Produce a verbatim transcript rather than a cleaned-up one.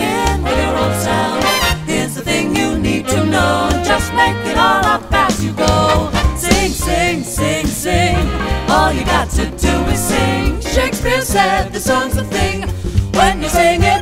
in with your own sound. Here's the thing you need to know, just make it all up as you go. Sing, sing, sing, sing, all you got to do is sing. Shakespeare said the song's the thing. When you sing it